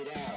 it out.